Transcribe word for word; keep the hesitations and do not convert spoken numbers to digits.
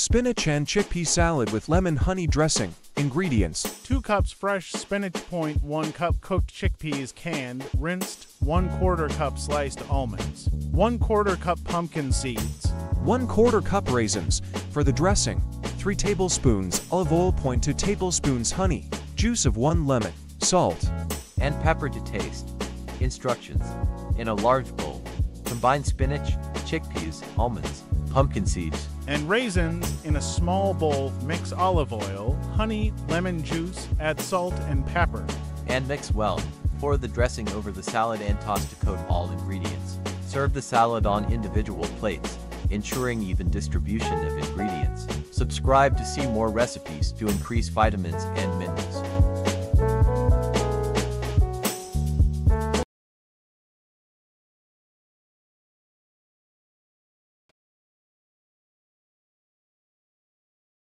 Spinach and chickpea salad with lemon honey dressing. Ingredients: two cups fresh spinach, point one cup cooked chickpeas canned, rinsed, one quarter cup sliced almonds, one quarter cup pumpkin seeds, one quarter cup raisins. For the dressing, three tablespoons olive oil, point two tablespoons honey, juice of one lemon, salt, and pepper to taste. Instructions: in a large bowl, combine spinach, chickpeas, almonds, pumpkin seeds, and raisins. In a small bowl, mix olive oil, honey, lemon juice, add salt and pepper, and mix well. Pour the dressing over the salad and toss to coat all ingredients. Serve the salad on individual plates, ensuring even distribution of ingredients. Subscribe to see more recipes to increase vitamins and minerals.